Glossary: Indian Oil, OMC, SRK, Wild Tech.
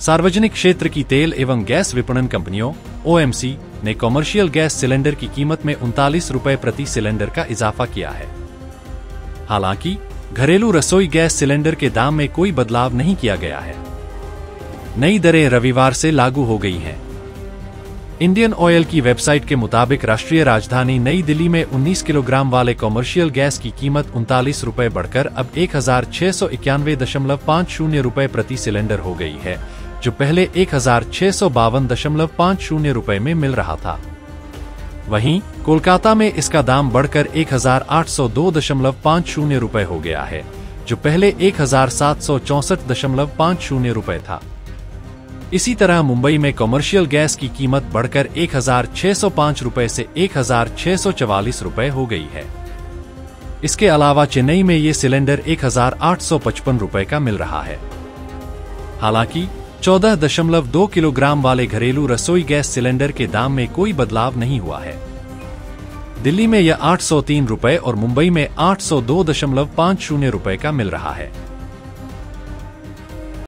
सार्वजनिक क्षेत्र की तेल एवं गैस विपणन कंपनियों (ओएमसी) ने कॉमर्शियल गैस सिलेंडर की कीमत में 39 रुपये प्रति सिलेंडर का इजाफा किया है। हालांकि घरेलू रसोई गैस सिलेंडर के दाम में कोई बदलाव नहीं किया गया है। नई दरें रविवार से लागू हो गई हैं। इंडियन ऑयल की वेबसाइट के मुताबिक राष्ट्रीय राजधानी नई दिल्ली में 19 किलोग्राम वाले कॉमर्शियल गैस की कीमत 39 रुपये बढ़कर अब 1691.50 रुपये प्रति सिलेंडर हो गई है, जो पहले 1652.50 रुपये में मिल रहा था। वहीं कोलकाता में इसका दाम बढ़कर 1802.50 रुपये हो गया है, जो पहले 1764.50 रुपये था। इसी तरह मुंबई में कॉमर्शियल गैस की कीमत बढ़कर 1605 रुपये से 1644 रुपये हो गई है। इसके अलावा चेन्नई में ये सिलेंडर 1855 रुपये का मिल रहा है। हालांकि 14.2 किलोग्राम वाले घरेलू रसोई गैस सिलेंडर के दाम में कोई बदलाव नहीं हुआ है। दिल्ली में यह 803 रुपये और मुंबई में 802.50 रुपये का मिल रहा है।